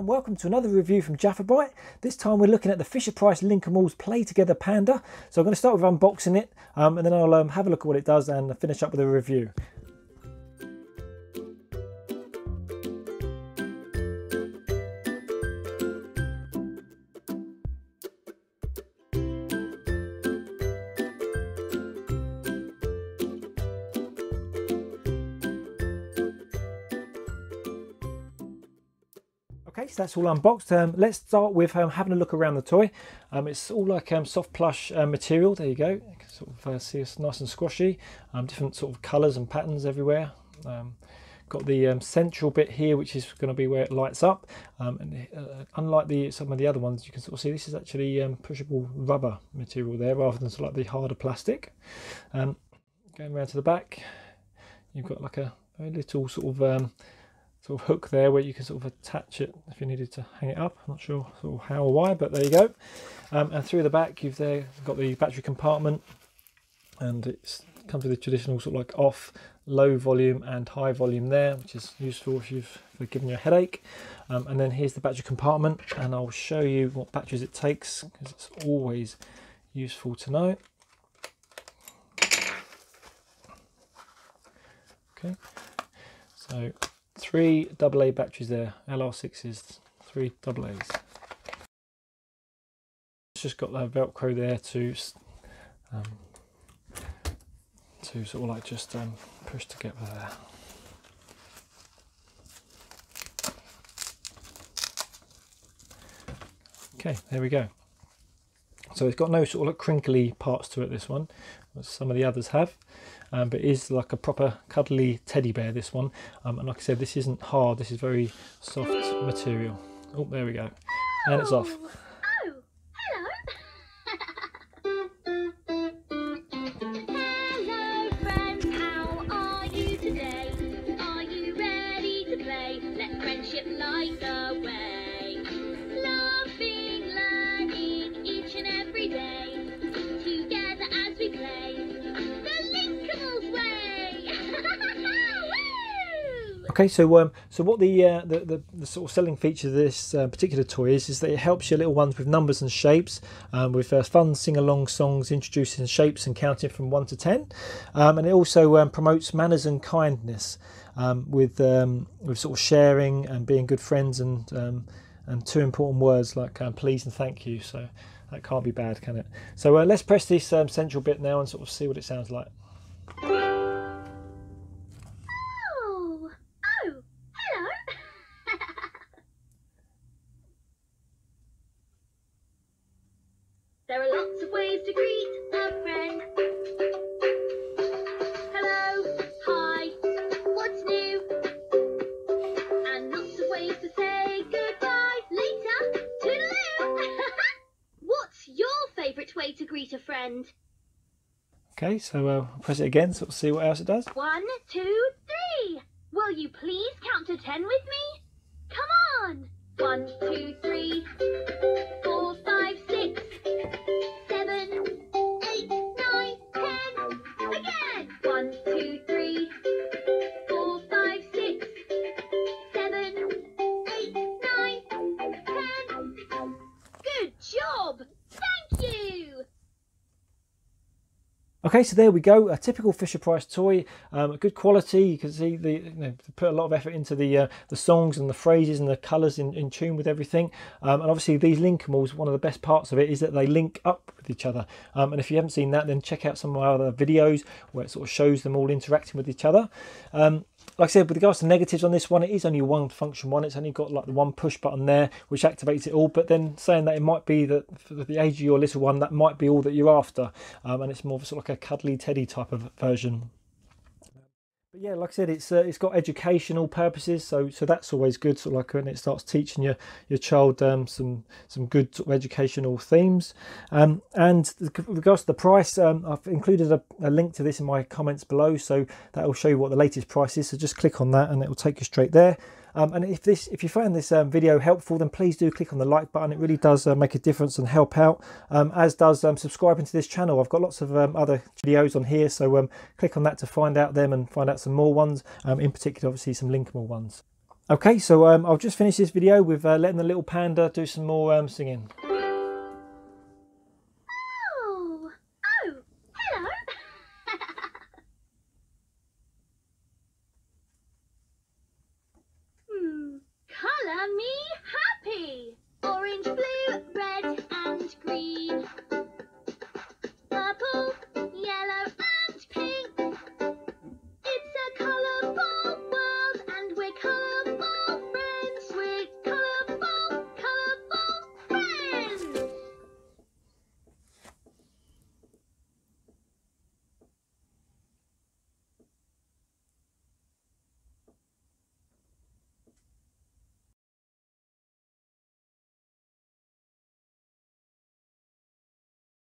and welcome to another review from Jaffabite. This time we're looking at the Fisher-Price Linkimals Play Together Panda. So I'm going to start with unboxing it and then I'll have a look at what it does and finish up with a review. Okay, so that's all unboxed. Let's start with having a look around the toy. It's all like soft plush material. There you go. You can sort of see it's nice and squashy. Different sort of colours and patterns everywhere. Got the central bit here, which is going to be where it lights up. And unlike some of the other ones, you can sort of see this is actually pushable rubber material there, rather than sort of like the harder plastic. Going around to the back, you've got like a very little sort of hook there where you can sort of attach it if you needed to hang it up. I'm not sure sort of how or why, but there you go. And through the back you've there got the battery compartment, and it comes with the traditional sort of like off, low volume and high volume there, which is useful if you've given you a headache. And then here's the battery compartment, and I'll show you what batteries it takes because it's always useful to know. Okay, so 3 AA batteries there, LR 6s, 3 AAs. It's just got that Velcro there to sort of like just push together there. Okay, there we go. So it's got no sort of like crinkly parts to it, this one, as some of the others have. But it is like a proper cuddly teddy bear, this one. And like I said, this isn't hard, this is very soft material. Oh, there we go. And it's off. Oh, hello. Hello, friend. How are you today? Are you ready to play? Let friendship light the way. Laughing, learning each and every day. Together as we play. Okay, so what the sort of selling feature of this particular toy is that it helps your little ones with numbers and shapes, with fun sing-along songs introducing shapes and counting from 1 to 10, and it also promotes manners and kindness with sort of sharing and being good friends, and two important words like please and thank you. So that can't be bad, can it? So let's press this central bit now and sort of see what it sounds like. There are lots of ways to greet a friend. Hello, hi, what's new? And lots of ways to say goodbye, later, toodaloo. What's your favourite way to greet a friend? Okay, so I'll press it again so we'll see what else it does. 1, 2, 3. Will you please count to 10 with me? Come on. 1, 2, 3. Okay, so there we go, a typical Fisher-Price toy, good quality. You can see they put a lot of effort into the songs and the phrases and the colours in tune with everything. And obviously these Linkimals, one of the best parts of it is that they link up with each other. And if you haven't seen that, then check out some of my other videos where it sort of shows them all interacting with each other. Like I said, with regards to negatives on this one, it is only one function one. It's only got like the one push button there, which activates it all. But then saying that, it might be that for the age of your little one, that might be all that you're after. And it's more of a sort of like a cuddly teddy type of version. But yeah, like I said, it's got educational purposes, so that's always good. Sort of like when it starts teaching your child some good sort of educational themes. And with regards to the price, I've included a link to this in my comments below, so that will show you what the latest price is. So just click on that, and it will take you straight there. And if you found this video helpful, then please do click on the like button. It really does make a difference and help out, as does subscribing to this channel. I've got lots of other videos on here, so click on that to find out them and find out some more ones, in particular obviously some Linkimal ones. Okay, so I'll just finish this video with letting the little panda do some more singing.